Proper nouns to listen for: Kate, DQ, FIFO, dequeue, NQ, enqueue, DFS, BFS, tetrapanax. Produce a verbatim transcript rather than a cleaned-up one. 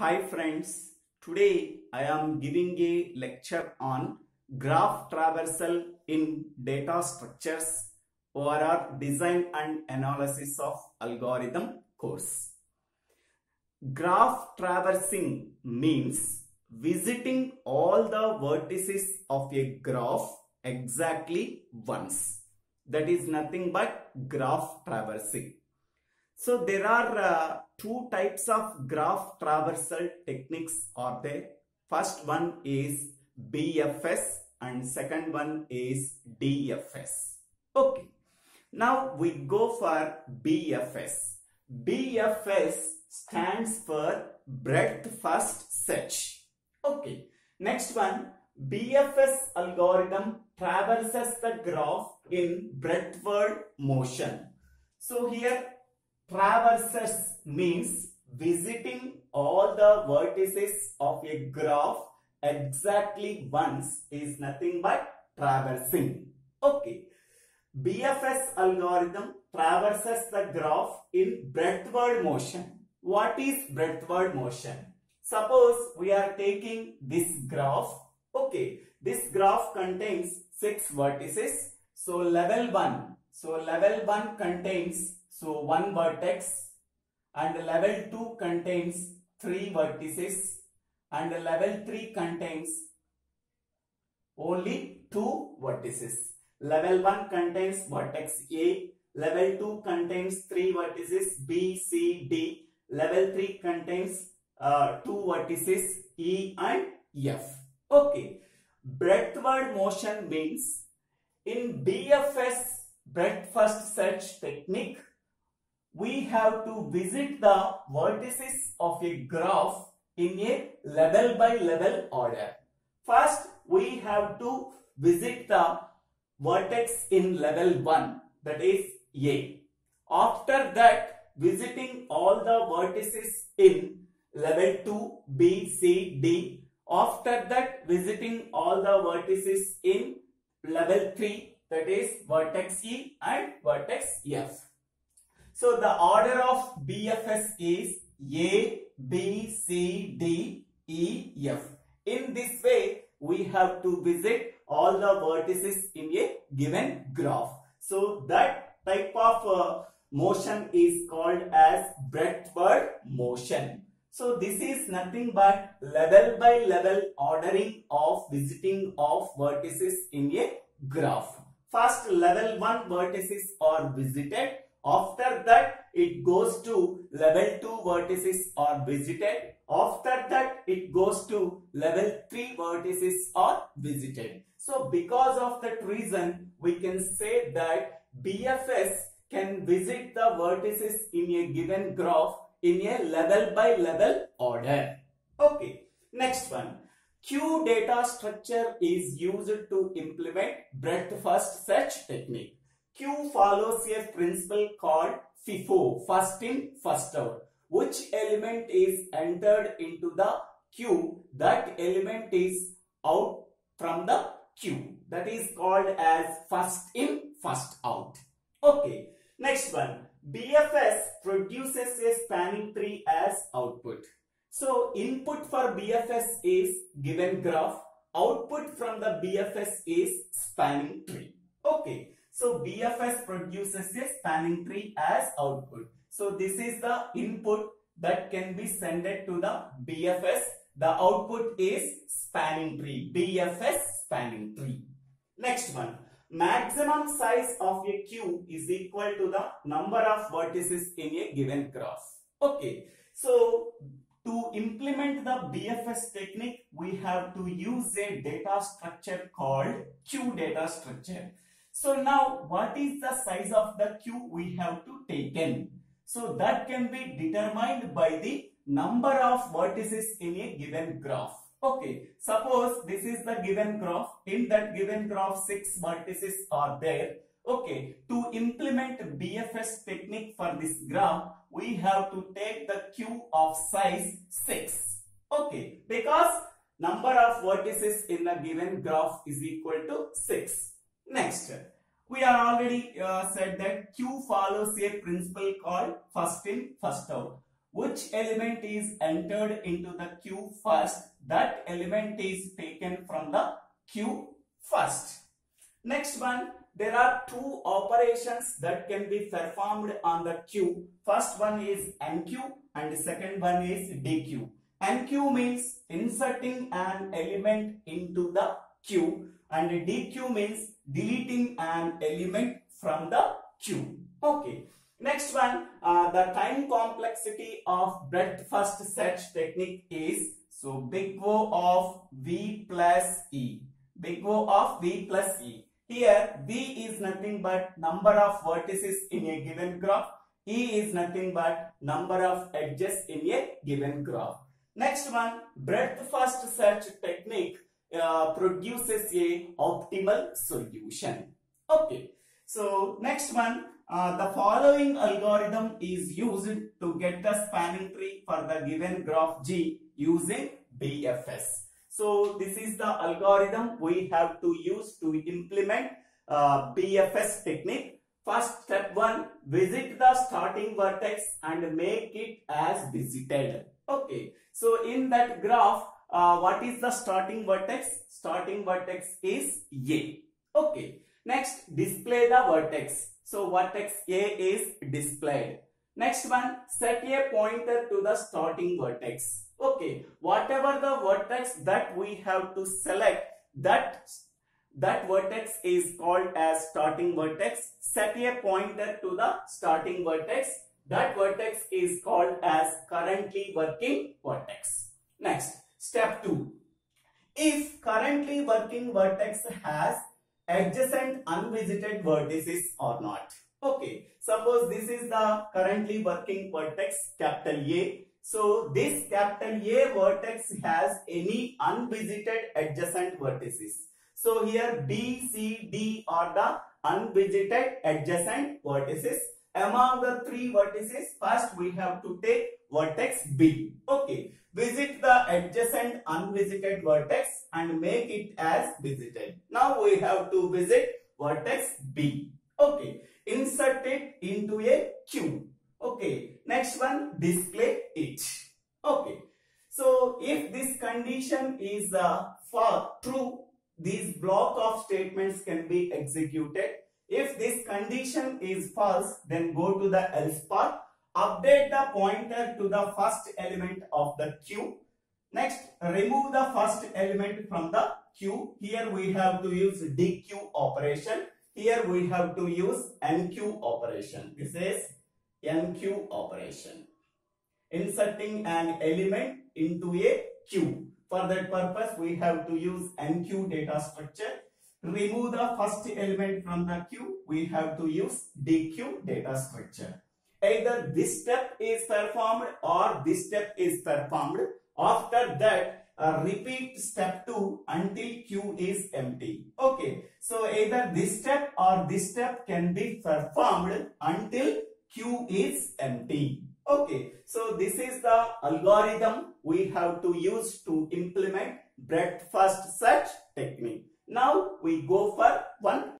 Hi friends, today I am giving a lecture on graph traversal in data structures O R R design and analysis of algorithm course. Graph traversing means visiting all the vertices of a graph exactly once. That is nothing but graph traversing. So there are uh, two types of graph traversal techniques are there. First one is B F S and second one is D F S. Okay. Now we go for B F S. B F S stands for breadth first search. Okay. Next one, B F S algorithm traverses the graph in breadthward motion. So here traverses means visiting all the vertices of a graph exactly once is nothing but traversing. Okay. B F S algorithm traverses the graph in breadthward motion. What is breadthward motion? Suppose we are taking this graph. Okay, this graph contains six vertices. So level one. So level one contains so one vertex, and level two contains three vertices, and level three contains only two vertices. Level one contains vertex A. Level two contains three vertices B, C, D. Level three contains uh, two vertices E and F. Okay, breadthward motion means in B F S breadth first search technique, we have to visit the vertices of a graph in a level by level order. First, we have to visit the vertex in level one, that is A. After that, visiting all the vertices in level two, B, C, D. After that, visiting all the vertices in level three, that is vertex E and vertex F. So the order of B F S is A, B, C, D, E, F. In this way, we have to visit all the vertices in a given graph. So that type of uh, motion is called as breadthward motion. So this is nothing but level by level ordering of visiting of vertices in a graph. First level one vertices are visited. After that it goes to level two vertices are visited. After that it goes to level three vertices are visited. So because of that reason we can say that B F S can visit the vertices in a given graph in a level by level order. Okay, next one. Queue data structure is used to implement breadth first search technique. Queue follows a principle called FIFO, first in first out. Which element is entered into the queue, that element is out from the queue. That is called as first in first out. Okay, next one. B F S produces a spanning tree as output. So input for B F S is given graph. Output from the B F S is spanning tree. Okay. So B F S produces a spanning tree as output. So this is the input that can be sent to the B F S. The output is spanning tree. B F S spanning tree. Next one. Maximum size of a queue is equal to the number of vertices in a given graph. Okay, so to implement the B F S technique, we have to use a data structure called queue data structure. So now what is the size of the queue we have to take in? So that can be determined by the number of vertices in a given graph. Okay, suppose this is the given graph. In that given graph, six vertices are there. Okay, to implement B F S technique for this graph, we have to take the queue of size six. Okay, because number of vertices in a given graph is equal to six. Next, we are already uh, said that queue follows a principle called first in, first out. which element is entered into the queue first, that element is taken from the queue first. Next one, there are two operations that can be performed on the queue. First one is enqueue and second one is dequeue. Enqueue means inserting an element into the queue, and dequeue means deleting an element from the queue. Okay. Next one, uh, the time complexity of breadth first search technique is, so big O of V plus E. Big O of V plus E. Here V is nothing but number of vertices in a given graph. E is nothing but number of edges in a given graph. Next one, breadth first search technique uh, produces a optimal solution. Okay. So next one, Uh, the following algorithm is used to get the spanning tree for the given graph G using B F S. So this is the algorithm we have to use to implement uh, B F S technique. First step one, visit the starting vertex and make it as visited. Okay, so in that graph, uh, what is the starting vertex? Starting vertex is A. Okay, next display the vertex. So vertex A is displayed. Next one, set a pointer to the starting vertex. Okay, whatever the vertex that we have to select, that, that vertex is called as starting vertex. Set a pointer to the starting vertex. That vertex is called as currently working vertex. Next, step two. If currently working vertex has adjacent unvisited vertices or not. Okay, suppose this is the currently working vertex capital A. So this capital A vertex has any unvisited adjacent vertices. So here B, C, D are the unvisited adjacent vertices. Among the three vertices, first we have to take vertex B. Okay, visit the adjacent unvisited vertex and make it as visited. Now we have to visit vertex B. Okay, insert it into a queue. Okay, next one, display it. Okay, so if this condition is uh, for true, these block of statements can be executed. If this condition is false, then go to the else part. Update the pointer to the first element of the queue. Next, remove the first element from the queue. Here we have to use D Q operation. Here we have to use N Q operation. This is N Q operation. Inserting an element into a queue. For that purpose, we have to use N Q data structure. Remove the first element from the queue. We have to use D Q data structure. Either this step is performed or this step is performed. After that, uh, repeat step two until queue is empty. Okay, so either this step or this step can be performed until queue is empty. Okay, so this is the algorithm we have to use to implement breadth first search technique. Now we go for one